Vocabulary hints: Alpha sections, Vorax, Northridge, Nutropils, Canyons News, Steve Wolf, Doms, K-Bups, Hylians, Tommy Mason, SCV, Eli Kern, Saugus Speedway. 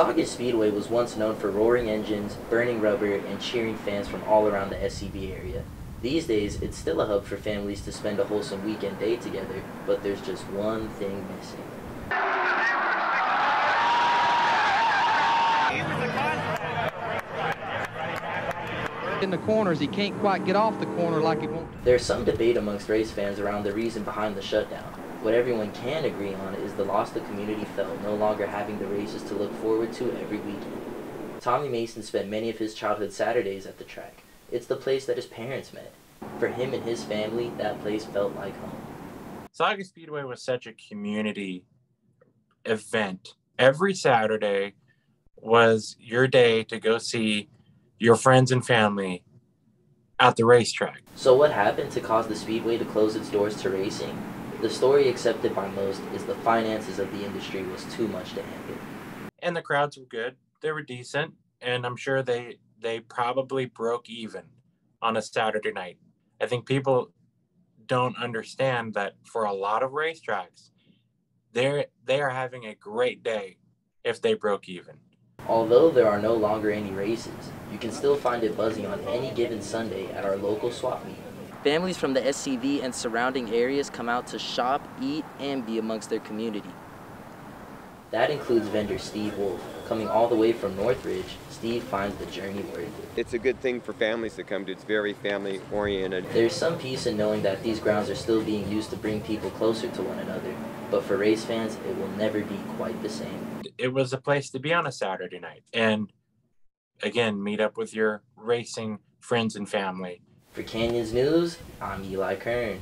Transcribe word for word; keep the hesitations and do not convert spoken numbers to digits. Saugus Speedway was once known for roaring engines, burning rubber, and cheering fans from all around the S C V area. These days, it's still a hub for families to spend a wholesome weekend day together, but there's just one thing missing. In the corners, he can't quite get off the corner like he wants to. There's some debate amongst race fans around the reason behind the shutdown. What everyone can agree on is the loss the community felt no longer having the races to look forward to every weekend. Tommy Mason spent many of his childhood Saturdays at the track. It's the place that his parents met. For him and his family, that place felt like home. Saugus Speedway was such a community event. Every Saturday was your day to go see your friends and family at the racetrack. So what happened to cause the Speedway to close its doors to racing? The story accepted by most is the finances of the industry was too much to handle. And the crowds were good. They were decent. And I'm sure they, they probably broke even on a Saturday night. I think people don't understand that for a lot of racetracks, they're, they are having a great day if they broke even. Although there are no longer any races, you can still find it buzzing on any given Sunday at our local swap meet. Families from the S C V and surrounding areas come out to shop, eat, and be amongst their community. That includes vendor Steve Wolf. Coming all the way from Northridge, Steve finds the journey worth it. It's a good thing for families to come to. It's very family-oriented. There's some peace in knowing that these grounds are still being used to bring people closer to one another, but for race fans, it will never be quite the same. It was a place to be on a Saturday night, and again, meet up with your racing friends and family. For Canyons News, I'm Eli Kern.